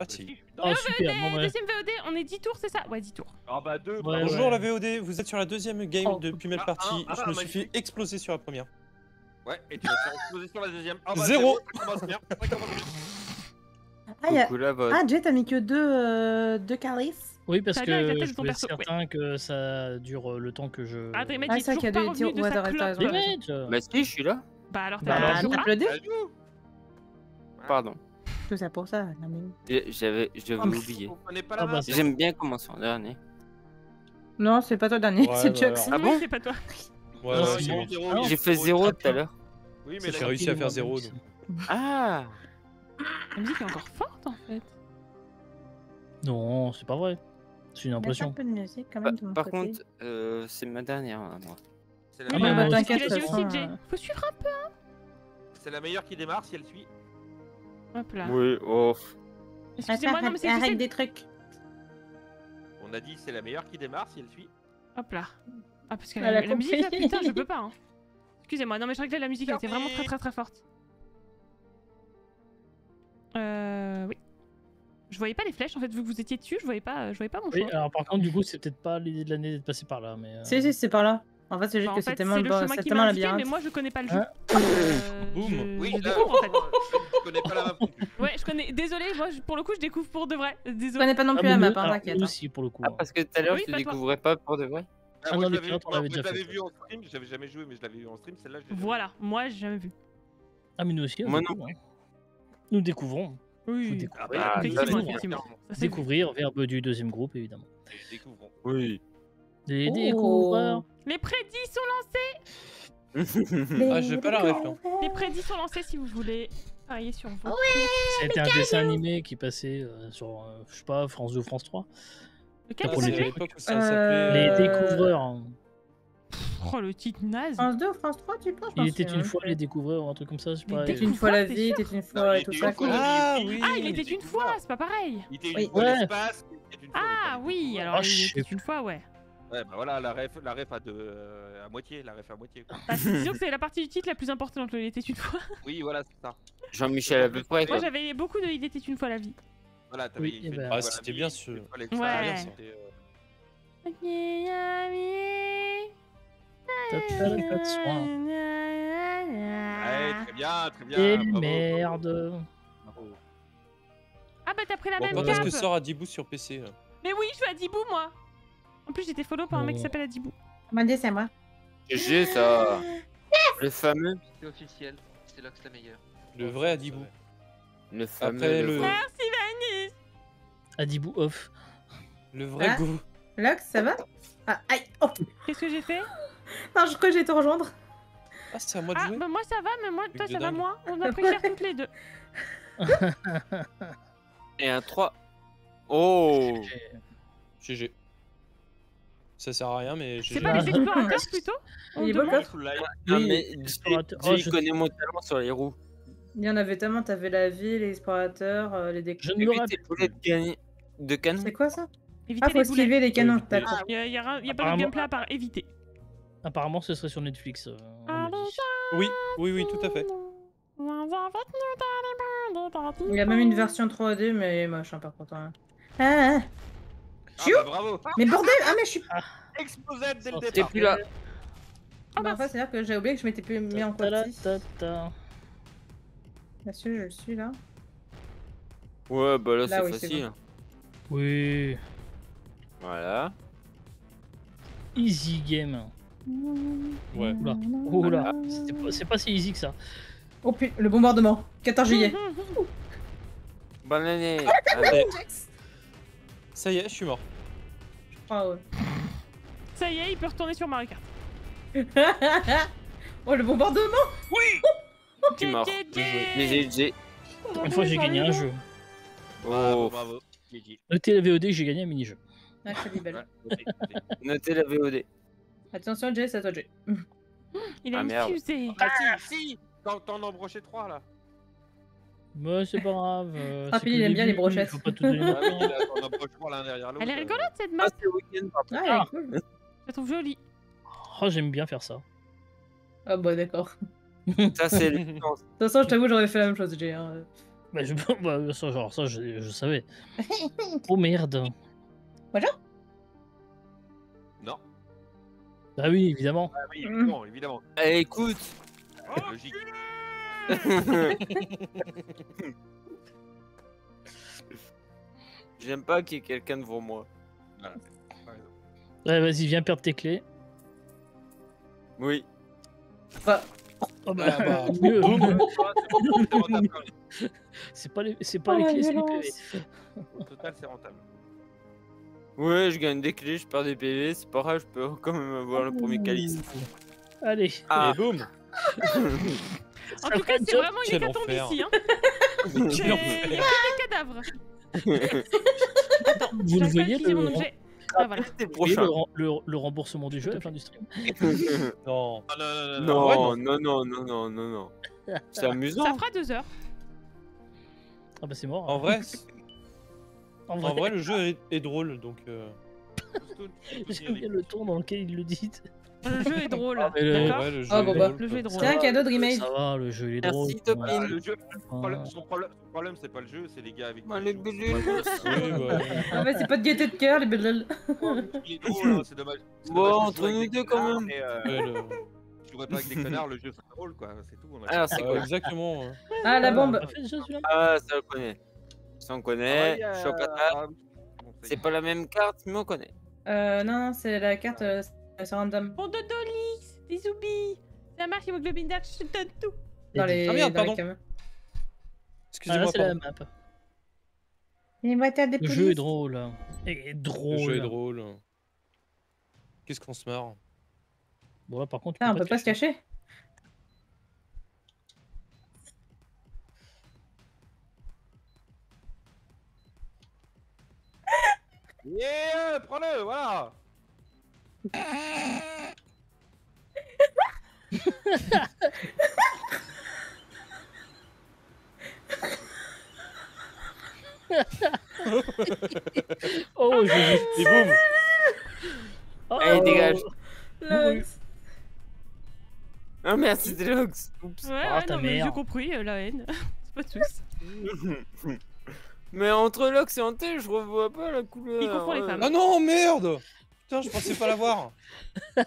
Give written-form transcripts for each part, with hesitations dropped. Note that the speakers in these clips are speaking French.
Ah si. Ah, super, VOD, bon, ouais. Deuxième VOD, on est 10 tours, c'est ça? Ouais, 10 tours. Ah bah 2. Ouais, bonjour ouais. La VOD, vous êtes sur la deuxième game depuis Mel Party. Je me suis fait exploser sur la première. Ouais, et tu vas faire exploser sur la deuxième. Ah bah, zéro. Ah, Dje, t'as mis que deux calices. Oui, parce que je voulais être certain que ça dure le temps que je... Ah, Dreamage est toujours pas revenu de sa clope. Dreamage ! Bah si, je suis là. Bah alors t'as le dé ? Pardon. Tout ça pour ça, non mais... J'avais oublié. J'aime bien commencer en dernier. Non, c'est pas toi dernier, c'est Djiox. Ah bon ? C'est pas toi. J'ai fait 0 tout à l'heure. Oui, mais j'ai réussi à faire 0. Ah ! La musique est encore forte en fait. Non, c'est pas vrai. C'est une impression. Par contre, c'est ma dernière à moi. T'inquiète, faut suivre un peu. C'est la meilleure qui démarre si elle suit. Hop là. Oui, off. Excusez-moi, non mais c'est arrête des trucs. On a dit c'est la meilleure qui démarre si elle suit. Hop là. Ah parce que la musique là, putain, je peux pas. Excusez-moi, non mais je crois que la musique elle était vraiment très très très forte. Oui. Je voyais pas les flèches en fait, vu que vous étiez dessus, je voyais pas mon choix. Oui, alors par contre, du coup, c'est peut-être pas l'idée de l'année d'être passé par là, mais. Si, c'est par là. En fait, c'est juste que c'est tellement la bière. Mais moi, je connais pas le jeu. Boum. Oui, je connais pas la map non plus. Ouais, je connais. Désolé, moi, pour le coup, je découvre pour de vrai. Désolé. Je connais pas non plus la map, t'inquiète. Aussi pour le coup. Ah, parce que tout à l'heure, je découvrais pas pour de vrai. Ah non, mais je l'avais vu en stream, j'avais jamais joué, mais je l'avais vu en stream, celle-là. Voilà, moi, j'ai jamais vu. Ah, mais nous aussi. Moi non. Nous découvrons. Oui, effectivement. Découvrir, verbe du deuxième groupe, évidemment. Découvrons. Oui. Les découvreurs. Les prédits sont lancés. Ah, je vais pas la réfléchir. Les prédits sont lancés si vous voulez parier sur vous. C'était un dessin animé qui passait sur, je sais pas, France 2 ou France 3. Pour l'époque où ça s'appelait. Les découvreurs. Oh, le titre naze. France 2 ou France 3, tu penses? Il était une fois les découvreurs ou un truc comme ça, je sais pas. Il était une fois la vie, il était une fois et tout ça. Ah, il était une fois, c'est pas pareil. Il était une fois l'espace. Ah oui, alors il était une fois, ouais. Ouais, bah voilà, la ref à moitié, la ref à moitié. C'est sûr que c'est la partie du titre la plus importante, il était une fois. Oui, voilà, c'est ça. Jean-Michel à peu près. Moi j'avais beaucoup de il était une fois la vie. Voilà, t'avais une fois la vie. Ah, c'était bien sûr. Ouais. Ouais, très bien, très bien. Et merde. Ah bah t'as pris la même carte. Quand est-ce que sort Adibou sur PC là? Mais oui, je suis Adibou moi. En plus j'étais follow par un mec qui s'appelle Adibou. Mandé, c'est moi. GG ça. Le fameux. C'est officiel, c'est Loxe la meilleure. Le vrai Adibou. Le fameux. Après le... Merci Vanille. Adibou off. Le vrai goût. Loxe, ça va? Ah, aïe. Qu'est-ce que j'ai fait? Non, je crois que j'ai été rejoindre. Ah, c'est à moi de jouer. Bah moi ça va, mais moi, toi ça va moins. On a pris cher toutes les deux. Et un 3. Oh GG. Ça sert à rien, mais GG. C'est pas les explorateurs plutôt? Il est beau coffre. Non, mais je connais mon talent sur les roues. Il y en avait tellement, t'avais la vie, les explorateurs, les décors. Je ne me rappelle de canon. C'est quoi ça? Ah, faut esquiver les canons. Il n'y a pas de gameplay à part éviter. Apparemment, ce serait sur Netflix. Oui, tout à fait. Il y a même une version 3D, mais moi, je suis un peu content. Hein. Bravo. Mais bordel, mais je suis explosable dès le départ. T'es plus là. Bah, en fait, c'est-à-dire que j'ai oublié que je m'étais plus mis en partie. Bien sûr, je le suis là. Ouais, bah là, c'est facile. Bon. Oui. Voilà. Easy game. Ouais. Oula, c'est pas si easy que ça. Oh putain, le bombardement, 14 juillet. Bonne année. Ça y est, je suis mort. Je crois, ouais. Ça y est, il peut retourner sur Mario Kart. Oh, le bombardement. Oui. Tu es mort. Une fois, j'ai gagné un jeu. Oh, bravo. Notez la VOD, j'ai gagné un mini-jeu. Ah, je suis belle. Notez la VOD. Attention Dje, c'est à toi Dje. Il a une fusée. Si, t'en as broché 3 là. Mais c'est pas grave. Trapile il aime bien les brochettes. Faut pas tout donner. T'en as broché 3 l'un derrière l'autre. Elle est rigolote cette map. Ah, c'est le week-end par contre. Ah, elle est cool. Je la trouve jolie. Oh, j'aime bien faire ça. Ah bah d'accord. Ça c'est le sens. De toute façon, je t'avoue, j'aurais fait la même chose Dje. Bah, genre, ça, je savais. Oh merde. Bonjour. Non. Bah oui, évidemment. Ah oui, évidemment, évidemment. Allez, écoute. Logique. J'aime pas qu'il y ait quelqu'un devant moi. Voilà. Ouais, vas-y, viens perdre tes clés. Oui. Bah. Oh bah, mieux. C'est pas les, clés, c'est les PV. Au total, c'est rentable. Ouais, je gagne des clés, je perds des PV, c'est pas grave, je peux quand même avoir le premier calice. Allez. Ah. Et boum. En tout cas, c'est vraiment une hécatombe ici. Hein. Il y a que des cadavres. Attends, vous le voyez, le... mon objet. Ah, voilà. Le remboursement du jeu à la fin du stream. Non. Non, non, non, non, non, non, non. C'est amusant. Ça fera 2 heures. Ah bah c'est mort. En vrai, en vrai, le jeu est drôle, donc... J'aime bien le ton dans lequel ils le disent. Le jeu est drôle, ah, d'accord. Ouais, le jeu est drôle. C'est un cadeau Dreamage. Ça va, le jeu est drôle. Merci, Topin. Le jeu, son problème, c'est pas le jeu, c'est les gars avec... Ah, les bélules. Ah bah, c'est pas de gaieté de cœur, les bélules. Il est drôle, c'est dommage. Bon, entre nous deux, quand même. Je jouerais pas avec des connards, le jeu, c'est drôle, quoi. C'est tout. Ah, c'est quoi, exactement. Ah, la bombe. Ah, ça, on connaît. Ça, on connaît. Chopata. C'est pas la même carte, mais on connaît. Non, c'est la carte... C'est random. Bon dodo lisse, des zoubis, la marque hémoglobine d'arc, je te donne tout. Dans les... Ah merde, pardon. Excusez-moi, c'est la map. Les boîtes de police. Le jeu est drôle. Le jeu est drôle. Qu'est-ce qu'on se marre. Bon là par contre... Ah, on peut pas se cacher. Yeah, prends-le, voilà. Oh, je... Et boum. Oh. Allez, dégage. Loxe. Oh, merci, Djiox. Oups. Ouais, oh, non, mais j'ai compris, la haine. C'est pas tous. Mais entre Loxe et Ante, je revois pas la couleur. Il confond les femmes. Ah non, merde. Putain, je pensais pas l'avoir. Mais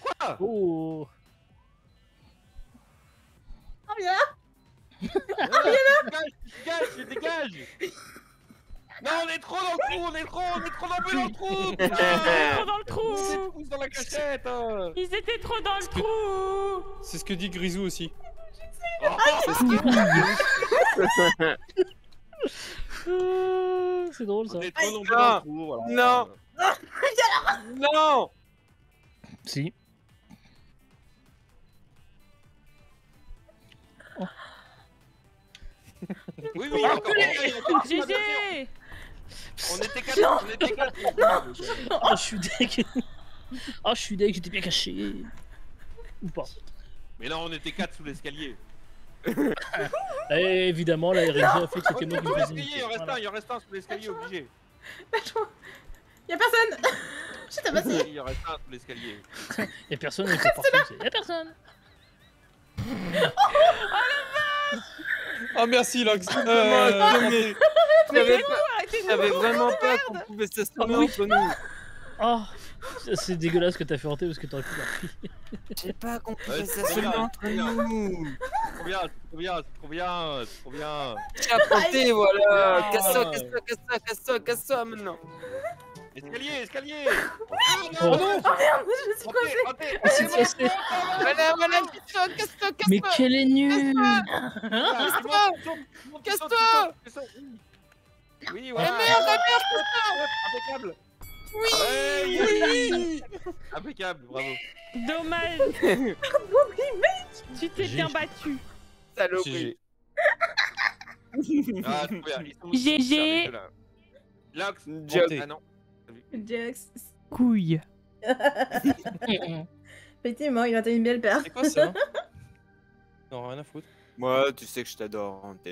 quoi? Oh, oh viens là. Oh viens là. Dégage, dégage. Non, on est trop dans le trou, on est trop dans le trou. Putain, on est trop dans le trou dans la cachette. Ils étaient trop dans le trou. C'est ce que dit Grisou aussi. Oh, c'est ce que dit. C'est drôle ça. Non, non, non. Si. Oui, oui, GG. On était 4, on était 4. Oh, je suis deg. Oh, je suis deg, j'étais bien caché. Ou pas. Mais là, on était 4 sous l'escalier. Et évidemment, la RNG a fait que c'était moi qui faisais. Il en reste un sous l'escalier, obligé. Y'a personne. Je t'ai passé. Il en reste un sous l'escalier. Y'a personne, il y'a personne. Oh la vache. Oh merci Loxe. Je savais vraiment pas qu'on pouvait s'assurer entre nous. Oh, c'est dégueulasse ce que t'as fait hanter parce que t'aurais pu l'avoir. J'ai pas compris, ça seulement entre nous. Trop bien, trop bien, trop bien, trop bien. Tiens, hanté, voilà. Casse-toi, casse-toi, casse-toi, casse-toi, casse-toi maintenant. Escalier, escalier. Oh non, je me suis coincé. Voilà, voilà, casse-toi, casse-toi, casse-toi. Mais qu'elle est nulle. Casse-toi, casse-toi. Oui, voilà. Merde, impeccable. Oui, oui, oui. Impeccable, bravo. Dommage. Tu t'es bien battu. Saloperie. Ah, trop bien. GG. Loxe. Ah non. Djiox. Couille. Effectivement, il a été une belle perte. C'est quoi ça? Non, rien à foutre. Moi, tu sais que je t'adore, Ante.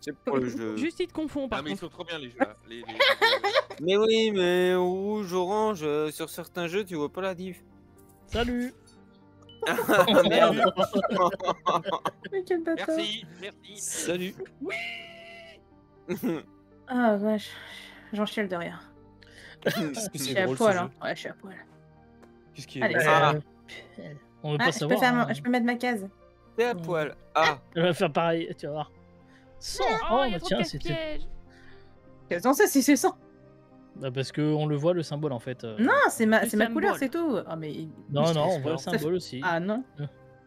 C'est pour le jeu. Juste, ils te confondent, par contre. Ah, mais ils sont trop bien, les jeux, là. Mais oui, mais rouge, orange, sur certains jeux, tu vois pas la diff. Salut. Ah, merde. Merci, merci. Salut. Oui. Ah vache, j'en chiale de rien. Je suis à poil, hein. Ouais, je suis à poil. Qu'est-ce qui est... Allez, on veut pas savoir. Je peux mettre ma case. T'es à poil. Ah. Elle va faire pareil, tu vas voir. 100. Oh, bah tiens, c'était... Qu'est-ce que c'est si c'est 100? Parce qu'on le voit le symbole en fait. Non, c'est ma couleur, c'est tout. Ah, mais... Non, non, on voit le symbole aussi. Ah non.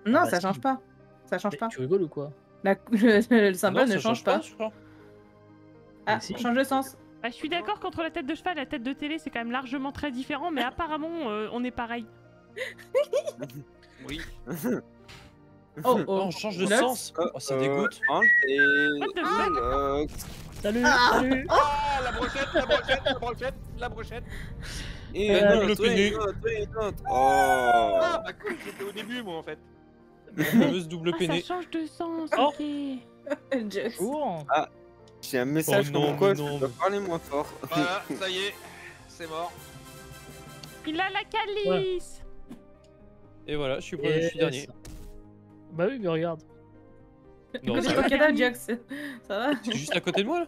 Non, ça change pas. Ça change pas. Tu rigoles ou quoi? Le symbole ne change pas. Ah, change de sens. Bah, je suis d'accord qu'entre la tête de cheval et la tête de télé, c'est quand même largement très différent, mais apparemment, on est pareil. Oui. Oh, oh, on change de sens. Oh, ça dégoûte. Salut, salut. Ah, la brochette, la brochette, la brochette, la brochette. Et une autre. Oh. Ah, bah cool, j'étais au début, moi, en fait. La fameuse double peinée. Ça change de sens, ok. Just. Ah. J'ai un message comme quoi, je dois parler moins fort. Voilà, ça y est, c'est mort. Il a la calice. Et voilà, je suis dernier. Bah oui, mais regarde. Non, c'est ton cadavre, Djiox. Ça va? Tu es juste à côté de moi, là.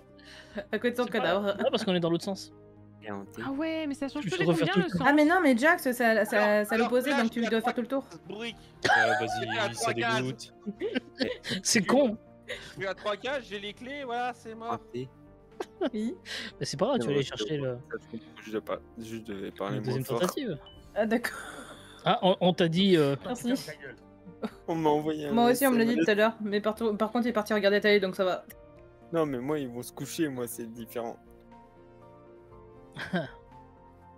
À côté de ton cadavre. Ah, parce qu'on est dans l'autre sens. Ah ouais, mais ça change tous les combien le sens. Ah mais non, mais Djiox, ça l'opposait, donc tu dois faire tout le tour. Vas-y, ça dégoûte. C'est con. Je suis à 3K, j'ai les clés, voilà, c'est mort. Oui. Mais c'est pas grave, tu vas aller chercher le... Je devais parler moins fort. Deuxième tentative. Ah d'accord. Ah, on t'a dit... Merci. On m'a envoyé un... Moi aussi, on me l'a dit tout à l'heure, mais par contre, il est parti regarder la télé, donc ça va. Non, mais moi, ils vont se coucher, moi, c'est différent.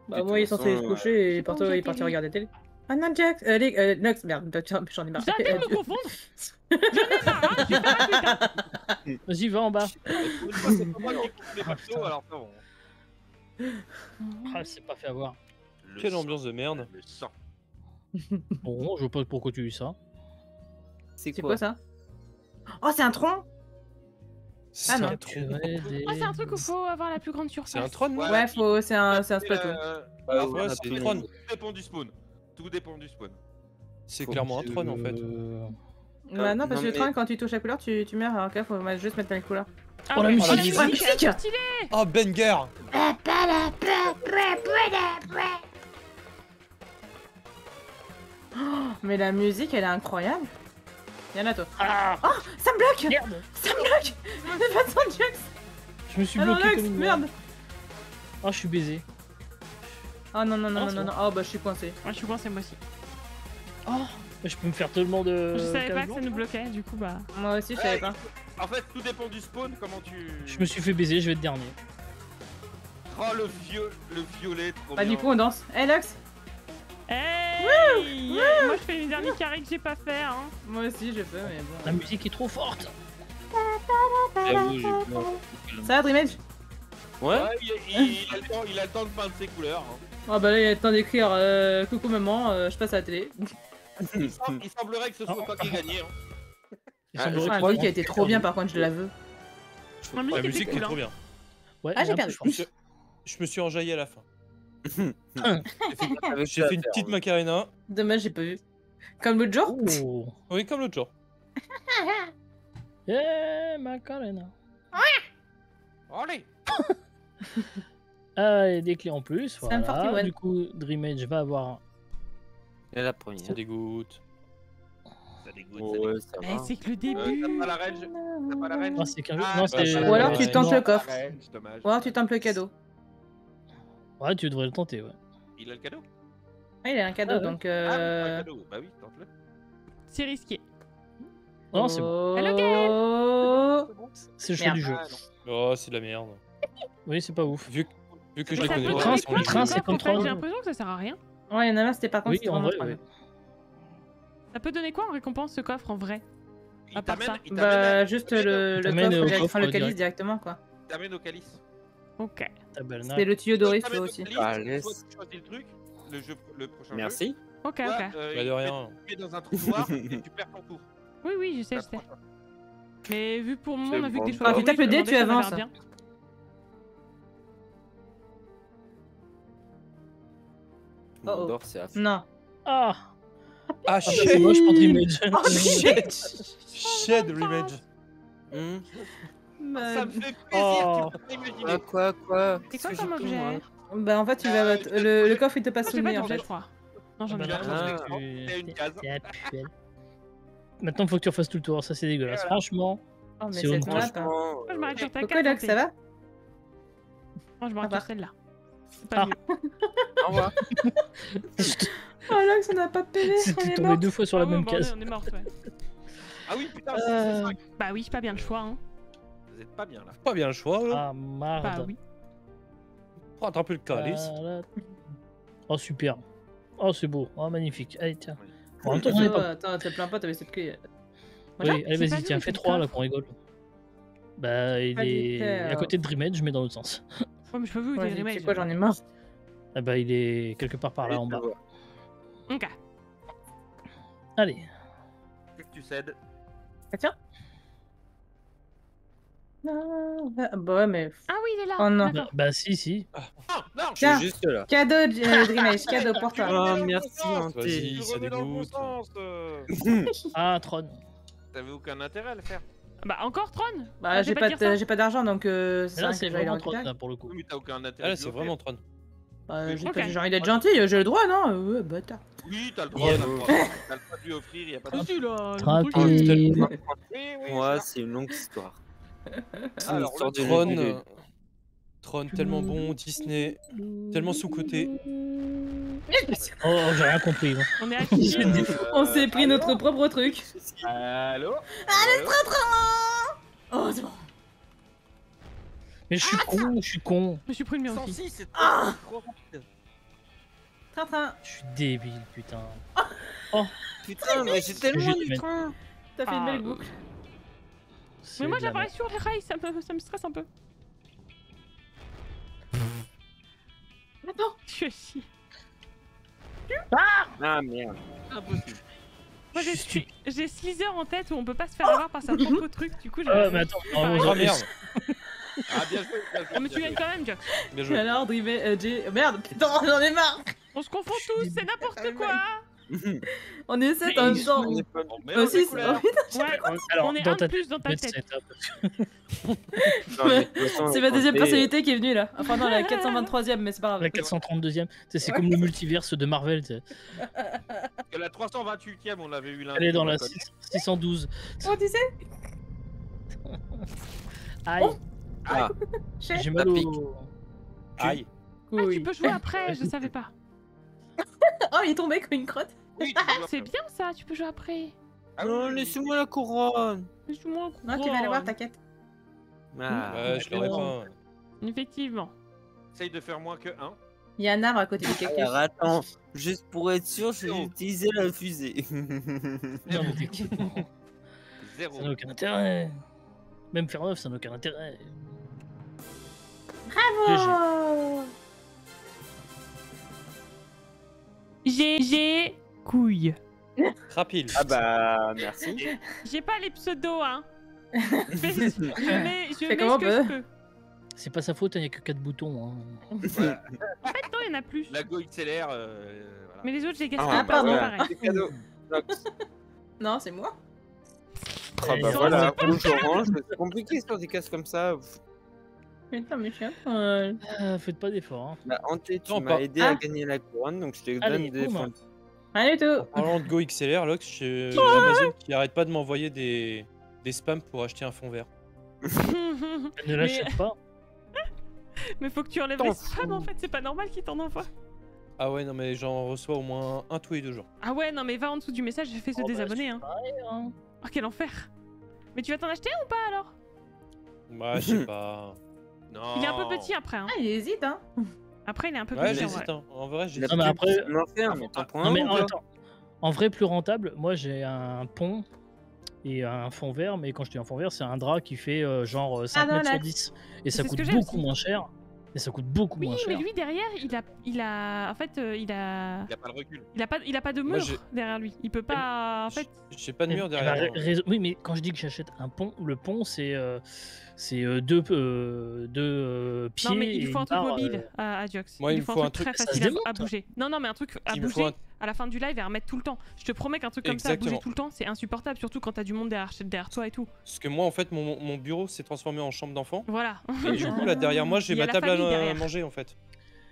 Bah moi, ils sont censés se coucher et partout, il est parti regarder la télé. Ah non, Djiox, Loxe, merde, j'en ai marre. J'arrête de me confondre. J'en ai marre, hein. Vas-y, va en bas. C'est pas moi qui coupe les bateaux, alors ça bon. Ah, c'est pas fait avoir. Quelle ambiance de merde. Le sang. Bon, je pose pourquoi tu dis ça. C'est quoi ça? Oh, c'est un tronc. Ah non. Oh, c'est un truc où faut avoir la plus grande surface. C'est un tron. Ouais, faut, c'est un splatoon. Ouais, c'est un tron. Dépend du spawn. Tout dépend du spawn. C'est clairement un tron en fait. Bah non, parce que le tron, quand tu touches la couleur, tu meurs. Alors là, faut juste mettre la couleur. Oh la musique! Oh la musique! Oh banger! Mais la musique, elle est incroyable. Y'en a d'autres. Oh, ça me bloque! Merde! Ça me bloque! De façon, Djiox! Je me suis bloqué comme une merde. Oh, je suis baisé. Oh non, non, non, non, non, non, oh bah je suis coincé. Ouais, je suis coincé moi aussi. Oh, je peux me faire tellement de... Je savais pas que ça nous bloquait, du coup bah... Moi aussi je savais pas. En fait, tout dépend du spawn, comment tu... Je me suis fait baiser, je vais être dernier. Oh le vieux, le violet, trop bien. Bah du coup on danse. Hey Loxe. Hey. Moi je fais les derniers carrés que j'ai pas fait, hein. Moi aussi j'ai fait, mais bon... La musique est trop forte. Ça va Dreamage? Ouais. Il a le temps de peindre ses couleurs. Ah bah là il a le temps d'écrire coucou maman, je passe à la télé. Il semblerait que ce soit pas qui gagnait. La musique a été trop bien par contre, je la veux. La musique est trop bien. Ah j'ai perdu. Je me suis enjaillé à la fin. J'ai fait une petite macarena. Dommage j'ai pas vu. Comme l'autre jour. Oui comme l'autre jour. Yeah macarena. Allez. Des clés en plus, voilà. Du coup, Dreamage va avoir. Et la première. Ça dégoûte. Ça dégoûte. Oh, ouais, c'est que le début. T'as pas la range. T'as pas la range. Ou alors tu tentes le coffre. Ou alors tu tentes le cadeau. Ouais, tu devrais le tenter, ouais. Il a le cadeau. Ah, il a un cadeau, donc. Ah, cadeau. Bah oui, tente-le. C'est risqué. Oh, non, c'est bon. C'est le choix du jeu. Oh, c'est de la merde. Oui, c'est pas ouf. Vu que je les connais pas. Le train, c'est comme Tron. J'ai l'impression que ça sert à rien. Ouais, il y en a là, c'était par contre. Oui, en vrai, ouais. Ça peut donner quoi en récompense ce coffre en vrai? À part ça. Bah, juste le coffre, le calice directement quoi. T'amènes au calice. Ok. C'est le tuyau doré, toi aussi. Ah, laisse. Tu choisis le truc, le prochain. Merci. Ok, ok. Bah, de rien. Tu es dans un trou noir et tu perds ton tour. Oui, oui, je sais, je sais. Mais vu pour moi, on a vu que des choses. Tu tapes le dé, tu avances. Oh, oh. Non. Ah. Ah shit. Moi je prends Dreamage. Oh shit. Shit Dreamage. Ça me fait plaisir que tu m'imagines. Quoi C'est quoi comme objet? Bah en fait tu vas le coffre il te passe sous le nez en fait. Non j'en ai pas. Maintenant faut que tu refasses tout le tour, ça c'est dégueulasse. Franchement. C'est une grosse. Je m'arrête sur ta carte. Pourquoi ça va? Moi je m'arrête sur celle-là. C'est pas mieux. Au revoir. Oh Loxe, on n'a pas de PV. T'es tombé deux fois sur la même case. On est morte, ouais. Ah oui, putain, c'est 5. Bah oui, pas bien le choix, hein. Vous êtes pas bien là. Pas bien le choix, là. Ah merde. Bah oui. Rentre un peu le calice. Oh super. Oh c'est beau. Oh magnifique. Allez, tiens. Attends, te plains pas, t'avais cette queue. Oui, allez, vas-y, tiens, fais 3 là qu'on rigole. Bah, il est à côté de Dreamage, je mets dans l'autre sens. Ouais, mais je peux vous dire Dreamage. C'est quoi, j'en ai marre. Ah bah, il est quelque part par là en bas. Ok. Allez. Tu cèdes. Ah tiens. Non, bah ouais, mais. Ah oui, il est là. Oh non. Bah, si. Non, je suis juste là. Cadeau, Dreamage, cadeau pour toi. Oh, merci, Anté. Ça dégoûte. Ah, Tron. T'avais aucun intérêt à le faire. Bah encore Tron. Bah j'ai pas d'argent donc là c'est vraiment Tron là pour le coup. Oui, mais t'as aucun intérêt. Là c'est vraiment Tron. Bah j'ai envie d'être gentil, j'ai le droit non? Ouais bâtard. Oui t'as le droit, t'as le droit de lui offrir, y'a pas de... Trapile. Moi c'est une longue histoire. C'est une histoire de Tron. Tron tellement bon, Disney, tellement sous-côté. Oh, j'ai rien compris. On s'est pris notre propre truc. Allô? Allô, trop. Oh, c'est bon. Mais je suis con, Je suis pris le mien aussi. C'est trop rapide. Je suis débile, putain. Oh, putain, mais j'ai tellement du train. T'as fait une belle boucle. Mais moi, j'apparais sur les rails, ça me stresse un peu. Attends, je suis... Ah merde. Impossible. Moi j'ai Slizer en tête où on peut pas se faire avoir par sa propre truc, du coup j'ai... mais attends, oh merde. Ah bien joué, mais tu gagnes quand même, Djiox. Bien joué. Alors, merde, putain, j'en ai marre. On se confond tous, c'est n'importe quoi. On est 7 en même temps. On est 6. On est un de plus dans ta tête. C'est ma deuxième personnalité qui est venue là. Enfin non, la 423ème, mais c'est pas grave. La 432ème. C'est comme le multiverse de Marvel. La 328ème, on l'avait eu là. Elle est dans la 612. Oh, tu sais. Aïe. J'ai mal au... Aïe. Ah, tu peux jouer après, je savais pas. Oh, il est tombé comme une crotte. Oui, c'est bien ça, tu peux jouer après. Non, laissez-moi la couronne. Non, tu vas aller voir, t'inquiète. Ah, je l'aurais pas. Effectivement. Essaye de faire moins que 1. Il y a un arbre à côté de quelqu'un. Alors attends, juste pour être sûr, je vais utiliser la fusée. Non, mais t'es qui? Ça n'a aucun intérêt. Même faire 9, ça n'a aucun intérêt. Bravo. GG couille. Trapile. Ah bah merci. J'ai pas les pseudos hein. Je mets ce que je peux. C'est pas sa faute, il n'y a que 4 boutons. Hein. Voilà. En fait non, il y en a plus. La GoXLR voilà. Mais les autres j'ai gaspillé. Ah pardon, cadeau. Non, c'est moi. Ah bah voilà, rouge orange, c'est compliqué sur des cases comme ça. Putain, mais chiant. Faites pas d'efforts. Hein. Bah, Anté, tu m'as aidé à gagner la couronne, donc je te donne des points. Allez, tout. En parlant de GoXLR, Loxe, j'ai Amazon qui arrête pas de m'envoyer des spams pour acheter un fond vert. Ne l'achète pas. Mais faut que tu enlèves les spams en fait, c'est pas normal qu'ils t'en envoient. Ah ouais, non, mais j'en reçois au moins un tous les 2 jours. Ah ouais, non, mais va en dessous du message, fais se désabonner. Hein. Oh, quel enfer. Mais tu vas t'en acheter ou pas alors? Bah, je sais pas. Non. Il est un peu petit après. Hein. Ah, il hésite, hein. Après, il est un peu petit. J'hésite, hein. En vrai, j'hésite. Non, mais après, en vrai, plus rentable, moi j'ai un pont et un fond vert, mais quand je dis un fond vert, c'est un drap qui fait genre 5 mètres sur 10. Et ça coûte beaucoup moins cher. Oui, mais lui derrière, il a. En fait, il a. Il a pas le recul. Il a pas de mur derrière lui. Il peut pas. En fait. J'ai pas de mur derrière. Oui, mais quand je dis que j'achète un pont, le pont, c'est. C'est deux pieds. Non, mais il lui faut un truc mobile à Djiox. Ouais, il lui faut un truc très facile à bouger. Non, non, mais un truc à bouger à la fin du live et à remettre tout le temps. Je te promets qu'un truc comme ça à bouger tout le temps, c'est insupportable, surtout quand t'as du monde derrière toi et tout. Parce que moi, en fait, mon bureau s'est transformé en chambre d'enfant. Voilà. Et du coup, là, derrière moi, j'ai ma table à manger, en fait.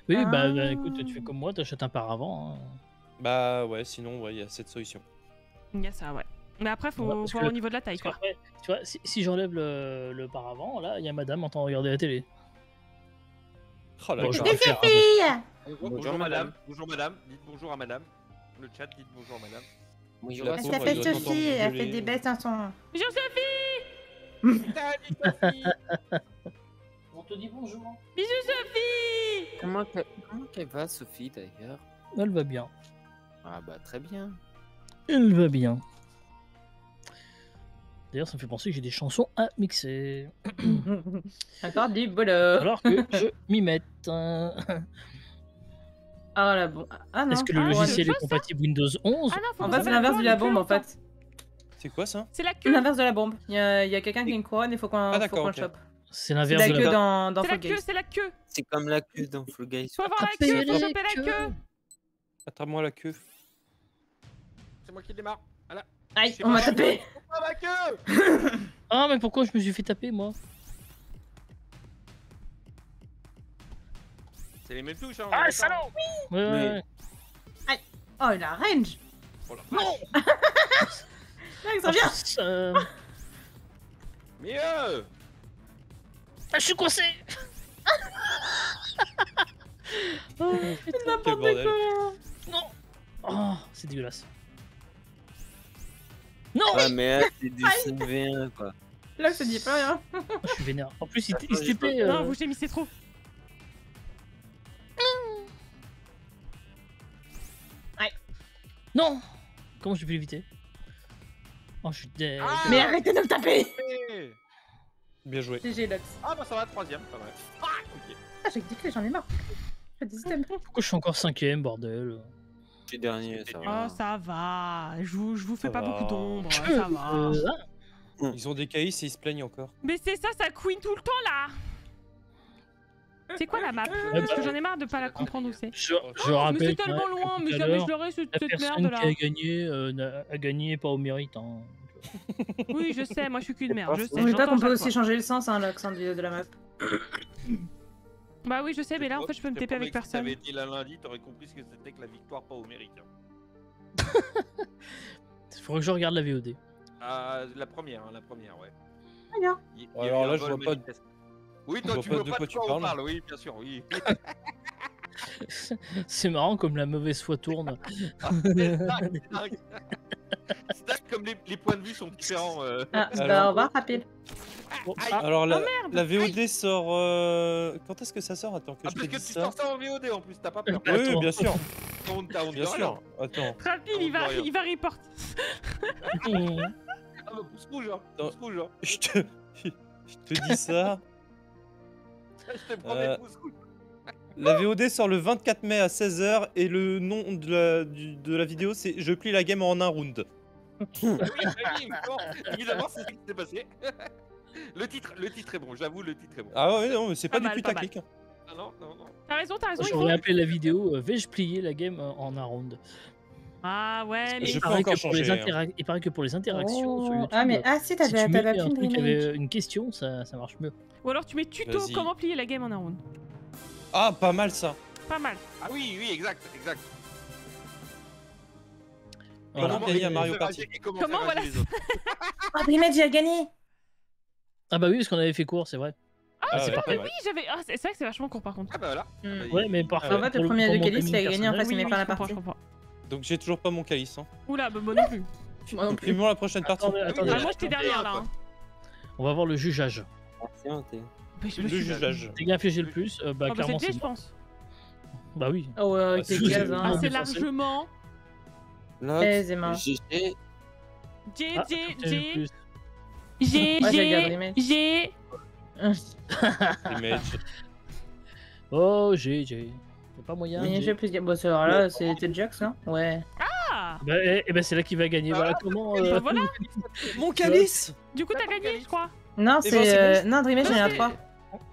Oui, bah écoute, tu fais comme moi, t'achètes un paravent. Bah ouais, sinon, ouais, il y a cette solution. Il y a ça, ouais. Mais après, faut voir au niveau de la taille, quoi. Après, tu vois, si j'enlève le paravent, là, il y a madame en train de regarder la télé. Oh là, bonjour, bonjour madame. Bonjour madame. Dites bonjour à madame. Le chat, dites bonjour à madame. Bonjour, elle s'appelle Sophie, elle fait des bêtes à son... Bonjour Sophie. Salut Sophie. On te dit bonjour. Bisous Sophie. Comment qu'elle va, Sophie, d'ailleurs? Elle va bien. Ah bah très bien. Elle va bien. D'ailleurs, ça me fait penser que j'ai des chansons à mixer. Encore du boulot. Alors que je m'y mette. Ah là, bon. Ah, est-ce que le logiciel est compatible Windows 11? Ah, non, en fait, c'est l'inverse de la bombe, en fait. C'est quoi ça? C'est l'inverse de la bombe. Il y a quelqu'un qui a une couronne, il faut qu'on le chope. C'est l'inverse de la queue dans Fall Guys. C'est la queue. C'est comme la queue dans Fall Guys. Faut avoir la queue, faut choper la queue. Attrape-moi la queue. C'est moi qui démarre. Voilà. Aïe, on m'a tapé. Ah, mais pourquoi je me suis fait taper, moi? C'est les mêmes touches, hein. Ah, salaud. Oui. Ouais. Aïe. Oh, il a range. Oh la vache. Non. Ça vient. Mais je suis coincé. Oh, n'importe quoi. Non. Oh, c'est dégueulasse. Non! Ah, mais c'est du CV1 quoi. Là, je te dis pas rien. Je suis vénère. En plus, il se tapait. Non, vous j'ai mis, c'est trop. Ouais. Non! Comment j'ai pu l'éviter? Oh, je suis dé. Ah, mais arrêtez de me taper! Bien joué. GG Loxe. Ah, bah ça va, troisième, pas mal. Ah, ok. Ah, j'ai que des clés, j'en ai marre. Pourquoi je suis encore cinquième, bordel? Les derniers, ça va. Oh, ça va. Je vous fais ça pas va. Beaucoup d'ombre. Ça va. Ils ont des caïs et ils se plaignent encore. Mais c'est ça, ça queen tout le temps là. C'est quoi la map? Parce que j'en ai marre de pas la comprendre où c'est. Je rappelle. Mais c'est tellement loin, mais jamais je l'aurais cette merde là. La personne qui a gagné pas au mérite. Hein. Oui, je sais, moi je suis qu'une merde. Je sais pas qu'on peut aussi changer le sens, hein, l'accent de la map. Bah oui, je sais, mais là en fait je peux me TP avec personne. Si t'avais été là lundi, t'aurais compris ce que c'était que la victoire pas au mérite. Faudrait que je regarde la VOD. La première, ouais. Alors, là, je vois pas. Oui, toi, tu vois pas de quoi on parle, oui, bien sûr, oui. C'est marrant comme la mauvaise foi tourne. C'est dingue comme les points de vue sont différents. Ah, bah, on va rappeler. Bon, alors la VOD sort quand est-ce que ça sort? Attends que je te dise ça. Parce que tu sors ça en VOD en plus, t'as pas peur. Oui, bien sûr. Bien sûr. Attends. Trapile, il va report. Ah bah pouce rouge, hein. Pouce rouge, hein. Je te dis ça. Je te promets pouce rouge. La VOD sort le 24 mai à 16h et le nom de la vidéo c'est Je plie la game en un round. Oui, évidemment, c'est ce qui s'est passé. Le titre est bon, j'avoue, le titre est bon. Ah ouais, non, mais c'est pas du putaclic. Ah non, non, non. T'as raison. J'aurais appelé la vidéo Vais-je plier la game en un round. Ah ouais, mais il paraît que pour les interactions sur YouTube. Ah, mais si t'avais une question, ça marche mieux. Ou alors tu mets tuto comment plier la game en un round. Ah, pas mal ça. Pas mal. Ah oui, exact. Comment gagner à Mario Party. Comment voilà. Ah, Dreamage a gagné. Ah bah oui, parce qu'on avait fait court, c'est vrai. Ah c'est parfait. Oui, j'avais. Ah, c'est vrai que c'est vachement court par contre. Ah bah voilà. Ouais, mais parfait. En fait, le premier de calice, il a gagné en fait, il met pas la partie. Donc j'ai toujours pas mon calice. Oula, bah moi non plus. Moi non plus. Moi la prochaine partie. Attendez. Moi j'étais derrière là. On va voir le jugeage. Le jugeage. T'es bien piégé le plus. Bah clairement c'est. Je pense. Bah oui. Oh ouais, c'est gaz. Assez largement. J'ai. Oh, j'ai. Y'a pas moyen. Mais j'ai plus. Bon, c'est alors là, c'était Djiox, hein? Ouais. Ah! Bah, et ben c'est là qu'il va gagner. Voilà comment. Voilà! Mon calice! Du coup, t'as gagné, je crois. Non, c'est... Non, Dreamage, j'en ai un 3.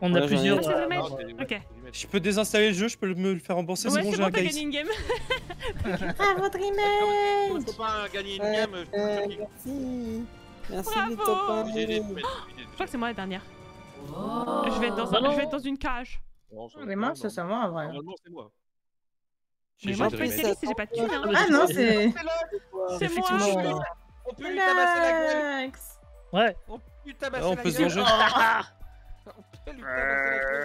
On a plusieurs. Je peux désinstaller le jeu, je peux me le faire rembourser, c'est bon, j'ai un case. Gagner une game. Ah, votre email. Faut pas gagner une game, je merci. Merci les top. Je crois que c'est moi la dernière. Je vais être dans une cage. Vraiment, c'est ça, moi, en vrai. C'est moi. Mais moi, je peux essayer si j'ai pas de thune. Ah non, c'est... C'est moi. On peut lui tabasser la gueule. Ouais. On peut lui tabasser la gueule.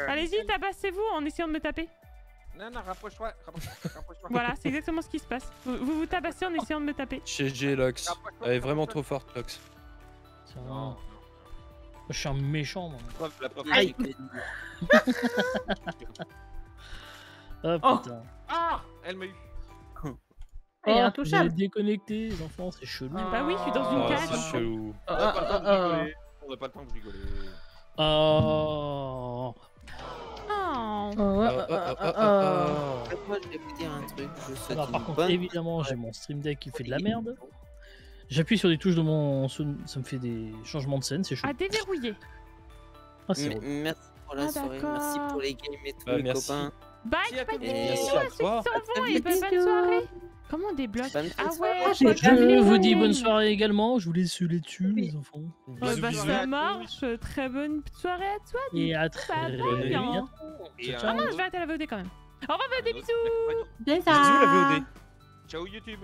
Allez-y, tabassez-vous en essayant de me taper. Non, non, rapproche-toi. Voilà, c'est exactement ce qui se passe. Vous vous tabassez en essayant de me taper. Chez J, Loxe. Elle est vraiment trop forte, Loxe. Non. Je suis un méchant, moi. Aïe. Oh putain. Ah, elle m'a eu. Elle est intouchable. Vous êtes déconnectés, les enfants, c'est chelou. Bah oui, je suis dans une cage. C'est chelou. On n'a pas le temps de rigoler. Oh. Moi je vais vous dire un truc, je saute. Par contre évidemment j'ai mon Stream Deck qui fait de la merde. J'appuie sur des touches de mon... ça me fait des changements de scène, c'est chaud. À déverrouiller. Ah c'est bon. Merci pour la soirée, merci pour les games et tous les copains. Bye, pas de bisous à ceux qui s'en vont et bonne soirée. Comment on débloque? Ah ouais, je vous dis bonne soirée également, je vous laisse les dessus les enfants. Bah ça marche, très bonne soirée à toi. Et à très bientôt. Ah non, je vais arrêter la VOD quand même. Au revoir VOD, bisous. Bisous la VOD. Ciao YouTube.